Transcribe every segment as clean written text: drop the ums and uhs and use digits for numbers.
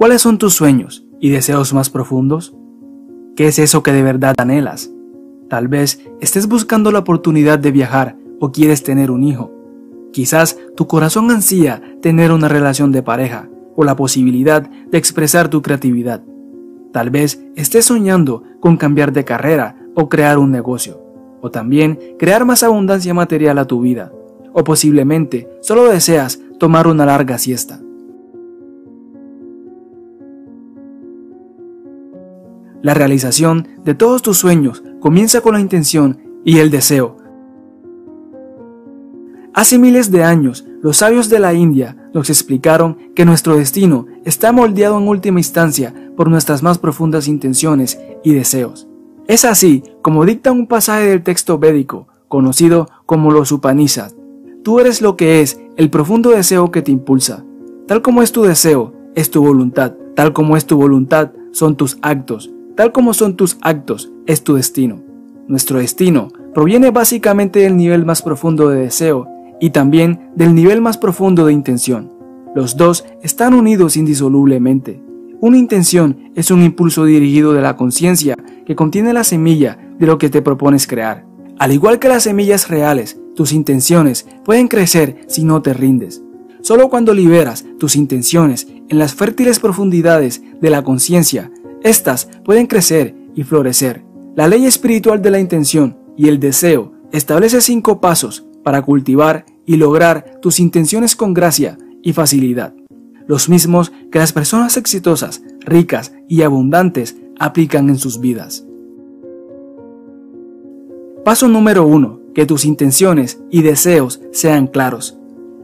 ¿Cuáles son tus sueños y deseos más profundos? ¿Qué es eso que de verdad anhelas? Tal vez estés buscando la oportunidad de viajar o quieres tener un hijo. Quizás tu corazón ansía tener una relación de pareja o la posibilidad de expresar tu creatividad. Tal vez estés soñando con cambiar de carrera o crear un negocio, o también crear más abundancia material a tu vida, o posiblemente solo deseas tomar una larga siesta. La realización de todos tus sueños comienza con la intención y el deseo. Hace miles de años, los sabios de la India nos explicaron que nuestro destino está moldeado en última instancia por nuestras más profundas intenciones y deseos. Es así como dicta un pasaje del texto védico, conocido como los Upanishads. Tú eres lo que es el profundo deseo que te impulsa. Tal como es tu deseo, es tu voluntad. Tal como es tu voluntad, son tus actos. Tal como son tus actos, es tu destino. Nuestro destino proviene básicamente del nivel más profundo de deseo y también del nivel más profundo de intención. Los dos están unidos indisolublemente. Una intención es un impulso dirigido de la conciencia que contiene la semilla de lo que te propones crear. Al igual que las semillas reales, tus intenciones pueden crecer si no te rindes. Solo cuando liberas tus intenciones en las fértiles profundidades de la conciencia, éstas pueden crecer y florecer. La ley espiritual de la intención y el deseo establece 5 pasos para cultivar y lograr tus intenciones con gracia y facilidad, los mismos que las personas exitosas, ricas y abundantes aplican en sus vidas. Paso número 1. Que tus intenciones y deseos sean claros.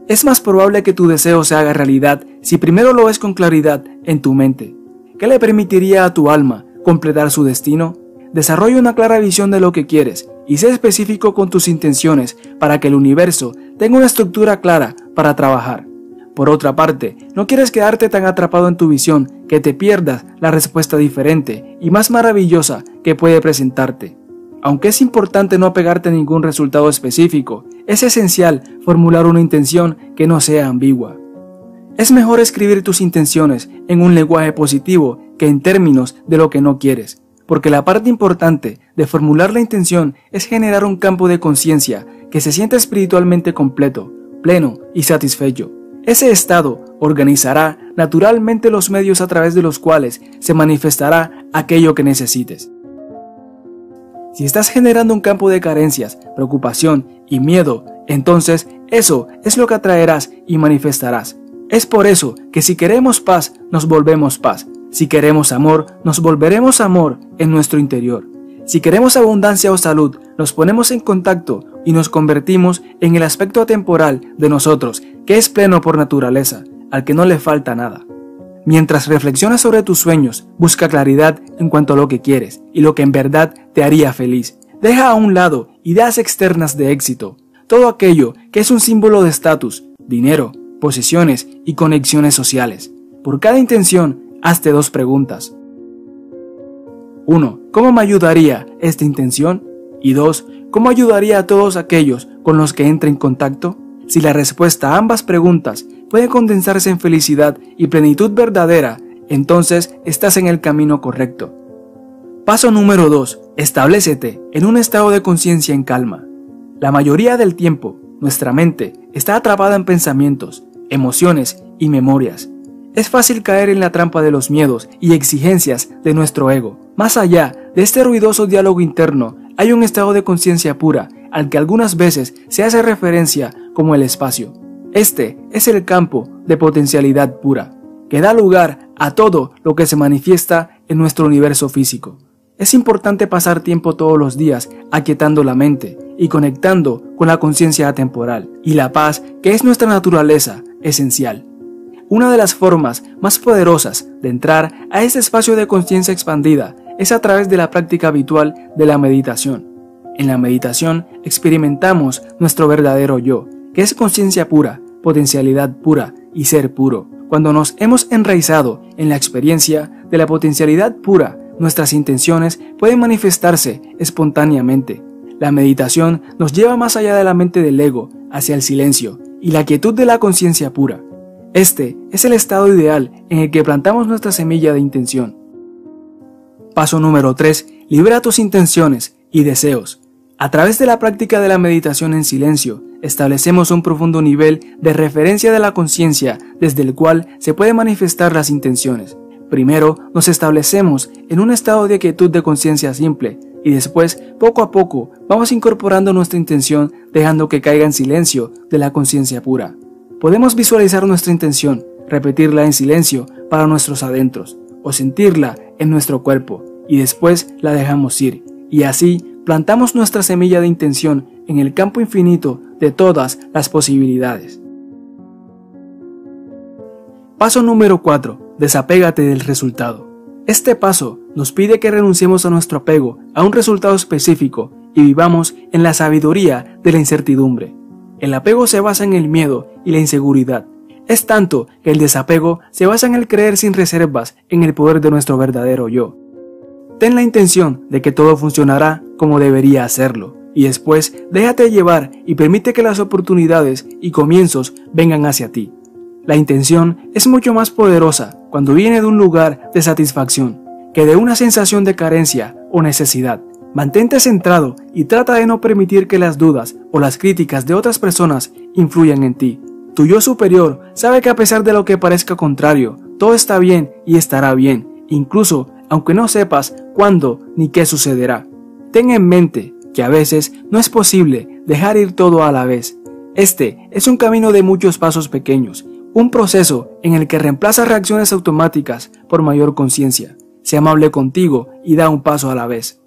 Es más probable que tu deseo se haga realidad si primero lo ves con claridad en tu mente. ¿Qué le permitiría a tu alma completar su destino? Desarrolla una clara visión de lo que quieres y sé específico con tus intenciones para que el universo tenga una estructura clara para trabajar. Por otra parte, no quieres quedarte tan atrapado en tu visión que te pierdas la respuesta diferente y más maravillosa que puede presentarte. Aunque es importante no apegarte a ningún resultado específico, es esencial formular una intención que no sea ambigua. Es mejor escribir tus intenciones en un lenguaje positivo que en términos de lo que no quieres, porque la parte importante de formular la intención es generar un campo de conciencia que se sienta espiritualmente completo, pleno y satisfecho. Ese estado organizará naturalmente los medios a través de los cuales se manifestará aquello que necesites. Si estás generando un campo de carencias, preocupación y miedo, entonces eso es lo que atraerás y manifestarás. Es por eso que si queremos paz, nos volvemos paz. Si queremos amor, nos volveremos amor en nuestro interior. Si queremos abundancia o salud, nos ponemos en contacto y nos convertimos en el aspecto atemporal de nosotros, que es pleno por naturaleza, al que no le falta nada. Mientras reflexionas sobre tus sueños, busca claridad en cuanto a lo que quieres y lo que en verdad te haría feliz. Deja a un lado ideas externas de éxito, todo aquello que es un símbolo de estatus, dinero, posesiones y conexiones sociales. Por cada intención, hazte 2 preguntas. 1. ¿Cómo me ayudaría esta intención? Y 2. ¿Cómo ayudaría a todos aquellos con los que entre en contacto? Si la respuesta a ambas preguntas puede condensarse en felicidad y plenitud verdadera, entonces estás en el camino correcto. Paso número 2. Establécete en un estado de conciencia en calma. La mayoría del tiempo, nuestra mente está atrapada en pensamientos, emociones y memorias. Es fácil caer en la trampa de los miedos y exigencias de nuestro ego. Más allá de este ruidoso diálogo interno, hay un estado de conciencia pura al que algunas veces se hace referencia como el espacio. Este es el campo de potencialidad pura, que da lugar a todo lo que se manifiesta en nuestro universo físico. Es importante pasar tiempo todos los días aquietando la mente y conectando con la conciencia atemporal y la paz que es nuestra naturaleza esencial. Una de las formas más poderosas de entrar a este espacio de conciencia expandida es a través de la práctica habitual de la meditación. En la meditación experimentamos nuestro verdadero yo, que es conciencia pura, potencialidad pura y ser puro. Cuando nos hemos enraizado en la experiencia de la potencialidad pura, nuestras intenciones pueden manifestarse espontáneamente. La meditación nos lleva más allá de la mente del ego, hacia el silencio y la quietud de la conciencia pura. Este es el estado ideal en el que plantamos nuestra semilla de intención. Paso número 3. Libera tus intenciones y deseos. A través de la práctica de la meditación en silencio, establecemos un profundo nivel de referencia de la conciencia desde el cual se pueden manifestar las intenciones. Primero, nos establecemos en un estado de quietud de conciencia simple y después, poco a poco, vamos incorporando nuestra intención dejando que caiga en silencio de la conciencia pura. Podemos visualizar nuestra intención, repetirla en silencio para nuestros adentros o sentirla en nuestro cuerpo y después la dejamos ir y así plantamos nuestra semilla de intención en el campo infinito de todas las posibilidades. Paso número 4. Desapégate del resultado. Este paso nos pide que renunciemos a nuestro apego a un resultado específico y vivamos en la sabiduría de la incertidumbre. El apego se basa en el miedo y la inseguridad. Es tanto que el desapego se basa en el creer sin reservas en el poder de nuestro verdadero yo. Ten la intención de que todo funcionará como debería hacerlo y después déjate llevar y permite que las oportunidades y comienzos vengan hacia ti. La intención es mucho más poderosa cuando viene de un lugar de satisfacción que de una sensación de carencia o necesidad. Mantente centrado y trata de no permitir que las dudas o las críticas de otras personas influyan en ti. Tu yo superior sabe que a pesar de lo que parezca contrario, todo está bien y estará bien, incluso aunque no sepas cuándo ni qué sucederá. Ten en mente que a veces no es posible dejar ir todo a la vez. Este es un camino de muchos pasos pequeños, un proceso en el que reemplazas reacciones automáticas por mayor conciencia. Sé amable contigo y da un paso a la vez.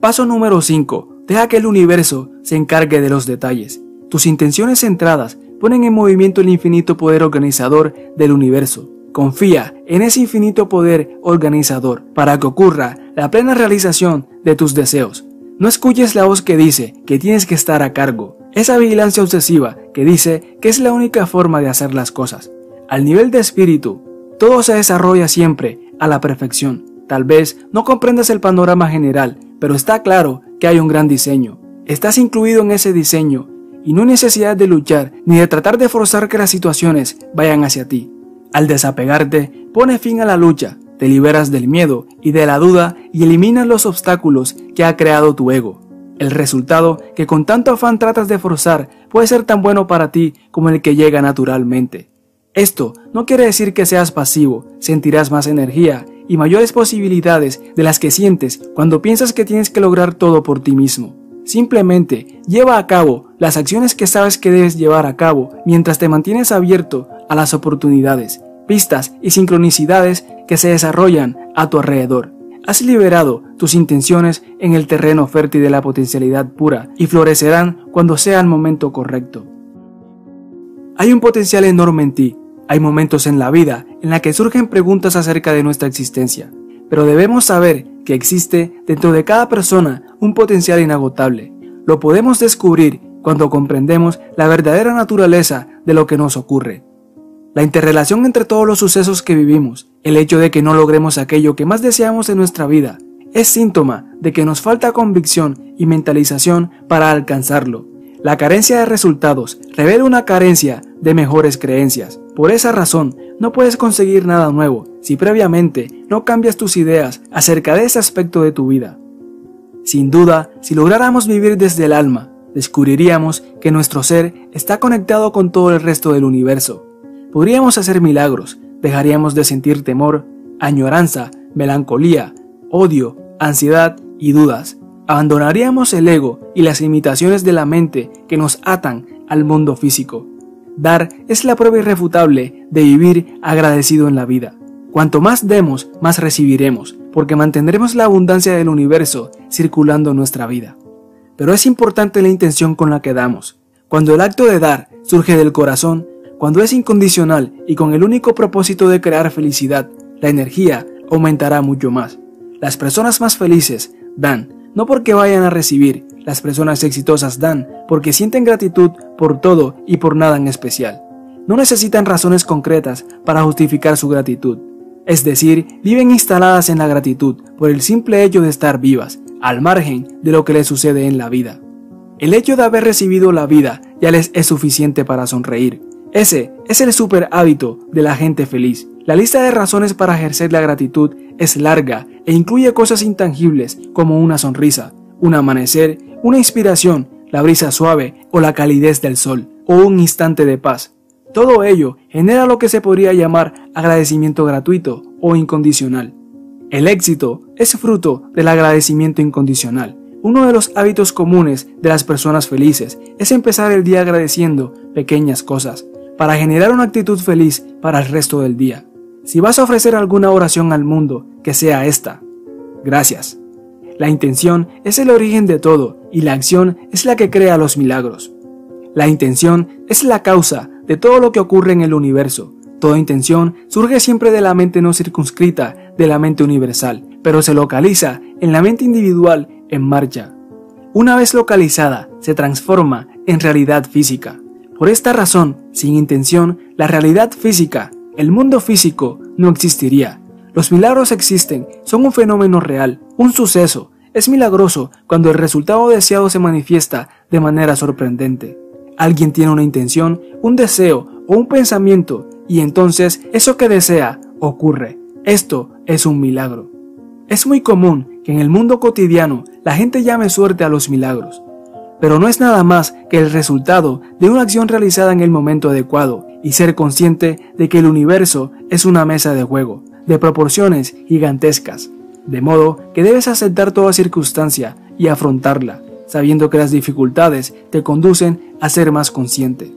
Paso número 5. Deja que el universo se encargue de los detalles. Tus intenciones centradas ponen en movimiento el infinito poder organizador del universo. Confía en ese infinito poder organizador para que ocurra la plena realización de tus deseos. No escuches la voz que dice que tienes que estar a cargo, esa vigilancia obsesiva que dice que es la única forma de hacer las cosas. Al nivel de espíritu, todo se desarrolla siempre a la perfección. Tal vez no comprendas el panorama general, pero está claro que hay un gran diseño. Estás incluido en ese diseño y no hay necesidad de luchar ni de tratar de forzar que las situaciones vayan hacia ti. Al desapegarte, pone fin a la lucha, te liberas del miedo y de la duda y eliminas los obstáculos que ha creado tu ego. El resultado que con tanto afán tratas de forzar puede ser tan bueno para ti como el que llega naturalmente. Esto no quiere decir que seas pasivo, sentirás más energía y mayores posibilidades de las que sientes cuando piensas que tienes que lograr todo por ti mismo. Simplemente lleva a cabo las acciones que sabes que debes llevar a cabo mientras te mantienes abierto a las oportunidades, pistas y sincronicidades que se desarrollan a tu alrededor. Has liberado tus intenciones en el terreno fértil de la potencialidad pura y florecerán cuando sea el momento correcto. Hay un potencial enorme en ti. Hay momentos en la vida en la que surgen preguntas acerca de nuestra existencia, pero debemos saber que existe dentro de cada persona un potencial inagotable. Lo podemos descubrir cuando comprendemos la verdadera naturaleza de lo que nos ocurre. La interrelación entre todos los sucesos que vivimos, el hecho de que no logremos aquello que más deseamos en nuestra vida, es síntoma de que nos falta convicción y mentalización para alcanzarlo. La carencia de resultados revela una carencia de mejores creencias. Por esa razón, no puedes conseguir nada nuevo si previamente no cambias tus ideas acerca de ese aspecto de tu vida. Sin duda, si lográramos vivir desde el alma, descubriríamos que nuestro ser está conectado con todo el resto del universo. Podríamos hacer milagros, dejaríamos de sentir temor, añoranza, melancolía, odio, ansiedad y dudas. Abandonaríamos el ego y las limitaciones de la mente que nos atan al mundo físico. Dar es la prueba irrefutable de vivir agradecido en la vida. Cuanto más demos, más recibiremos, porque mantendremos la abundancia del universo circulando en nuestra vida. Pero es importante la intención con la que damos. Cuando el acto de dar surge del corazón, cuando es incondicional y con el único propósito de crear felicidad, la energía aumentará mucho más. Las personas más felices dan, no porque vayan a recibir. Las personas exitosas dan porque sienten gratitud por todo y por nada en especial. No necesitan razones concretas para justificar su gratitud. Es decir, viven instaladas en la gratitud por el simple hecho de estar vivas, al margen de lo que les sucede en la vida. El hecho de haber recibido la vida ya les es suficiente para sonreír. Ese es el super hábito de la gente feliz. La lista de razones para ejercer la gratitud es larga e incluye cosas intangibles como una sonrisa, un amanecer, una inspiración, la brisa suave o la calidez del sol, o un instante de paz. Todo ello genera lo que se podría llamar agradecimiento gratuito o incondicional. El éxito es fruto del agradecimiento incondicional. Uno de los hábitos comunes de las personas felices es empezar el día agradeciendo pequeñas cosas para generar una actitud feliz para el resto del día. Si vas a ofrecer alguna oración al mundo, que sea esta: gracias. La intención es el origen de todo y la acción es la que crea los milagros. La intención es la causa de todo lo que ocurre en el universo. Toda intención surge siempre de la mente no circunscrita, de la mente universal, pero se localiza en la mente individual en marcha. Una vez localizada, se transforma en realidad física. Por esta razón, sin intención, la realidad física, el mundo físico, no existiría. Los milagros existen, son un fenómeno real, un suceso. Es milagroso cuando el resultado deseado se manifiesta de manera sorprendente. Alguien tiene una intención, un deseo o un pensamiento y entonces eso que desea ocurre. Esto es un milagro. Es muy común que en el mundo cotidiano la gente llame suerte a los milagros, pero no es nada más que el resultado de una acción realizada en el momento adecuado y ser consciente de que el universo es una mesa de juego de proporciones gigantescas, de modo que debes aceptar toda circunstancia y afrontarla, sabiendo que las dificultades te conducen a ser más consciente.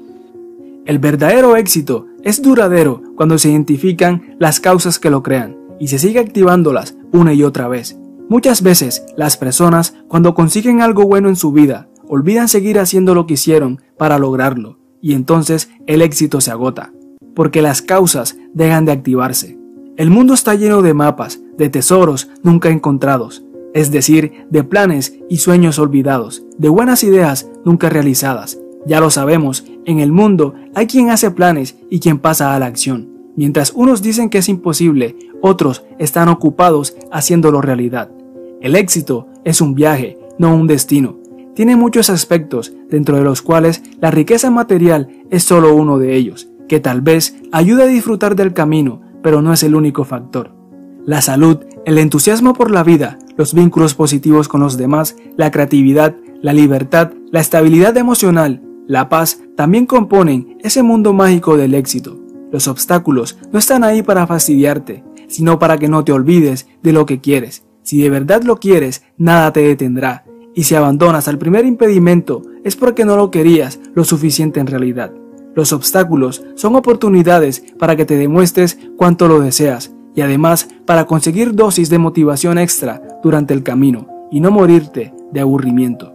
El verdadero éxito es duradero cuando se identifican las causas que lo crean y se sigue activándolas una y otra vez. Muchas veces las personas, cuando consiguen algo bueno en su vida, olvidan seguir haciendo lo que hicieron para lograrlo y entonces el éxito se agota, porque las causas dejan de activarse. El mundo está lleno de mapas, de tesoros nunca encontrados, es decir, de planes y sueños olvidados, de buenas ideas nunca realizadas. Ya lo sabemos, en el mundo hay quien hace planes y quien pasa a la acción. Mientras unos dicen que es imposible, otros están ocupados haciéndolo realidad. El éxito es un viaje, no un destino. Tiene muchos aspectos, dentro de los cuales la riqueza material es solo uno de ellos, que tal vez ayuda a disfrutar del camino, pero no es el único factor. La salud, el entusiasmo por la vida, los vínculos positivos con los demás, la creatividad, la libertad, la estabilidad emocional, la paz, también componen ese mundo mágico del éxito. Los obstáculos no están ahí para fastidiarte, sino para que no te olvides de lo que quieres. Si de verdad lo quieres, nada te detendrá. Y si abandonas al primer impedimento, es porque no lo querías lo suficiente en realidad. Los obstáculos son oportunidades para que te demuestres cuánto lo deseas, y además para conseguir dosis de motivación extra durante el camino y no morirte de aburrimiento.